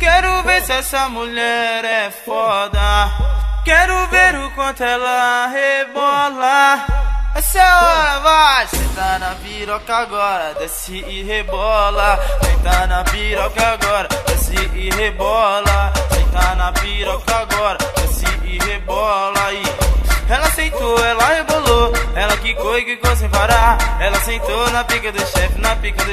Quero ver se essa mulher é foda. Quero ver o quanto ela rebola. Essa hora vai, senta na piroca agora, desce e rebola. Senta na piroca agora, desce e rebola. Senta na piroca agora, desce e rebola. Ela sentou, ela rebolou, ela quicou e quicou sem parar. Ela sentou na pica do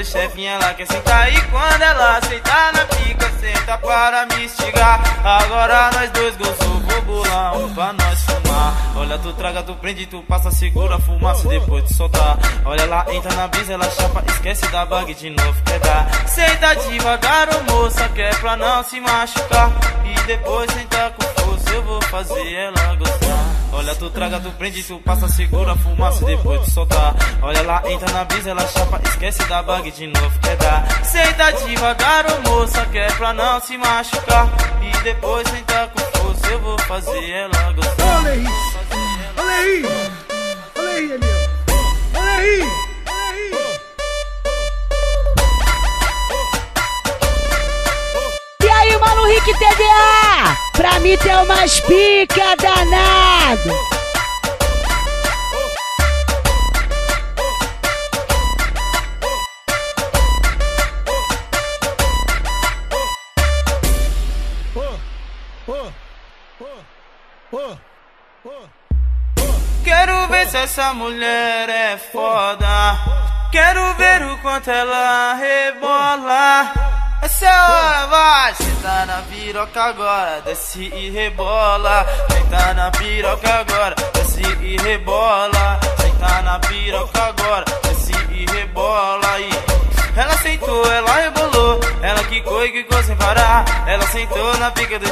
chefe, ela quer sentar. E quando ela sentar na pica, senta para me instigar. Agora nós dois gozou, vou bolar um pra nós fumar. Olha, tu traga, tu prende, tu passa, segura a fumaça depois de soltar. Olha, ela entra na brisa, ela chapa, esquece da bague de novo quer dar. Senta devagar, ô moça, que é pra não se machucar. E depois senta com força, eu vou fazer ela gostar. Olha, tu traga, tu prende, tu passa, segura a fumaça depois de soltar. Olha, ela entra na brisa, ela chapa, esquece da bague de novo quer dar. Senta devagar, ô moça, que é pra não se machucar. E depois senta com força, eu vou fazer ela gostar. Olha aí, olha aí, olha aí, Daniel, olha aí. Mano, Rick Tda, pra mim tem umas pica danado. Quero ver se essa mulher é foda. Quero ver o quanto ela rebola. Essa hora vai, senta na piroca agora, desce e rebola. Senta na piroca agora, desce e rebola. Senta na piroca agora, desce e rebola. Ela sentou, ela rebolou, ela quicou e quicou sem parar. Ela sentou na pica do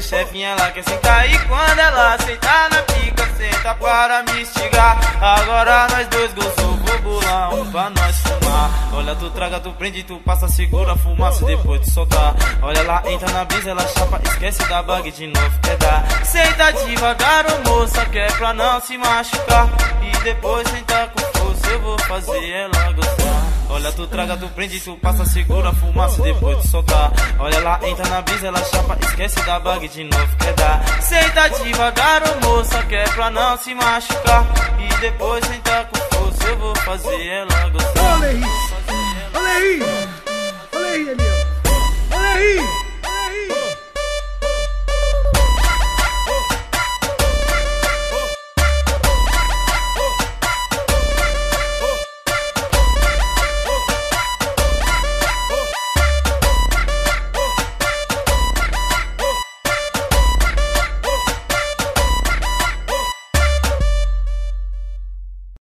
chefe, ela quer sentar. E quando ela sentar na pica, senta para me instigar. Agora nós dois gozou, vou bolar um pra nós fumar. Olha, tu traga, tu prende, tu passa, segura a fumaça depois de soltar. Olha, ela entra na brisa, ela chapa, esquece da bague de novo quer dar. Senta devagar, ô moça, que é pra não se machucar. E depois senta com força, eu vou fazer ela gostar. Olha, tu traga, tu prende, tu passa, segura a fumaça depois de soltar. Olha, ela entra na brisa, ela chapa, esquece da bague de novo quer dar. Senta devagar, ô moça, que é pra não se machucar. E depois senta com força, eu vou fazer ela gostar. Olha aí, olha aí, olha aí, Daniel.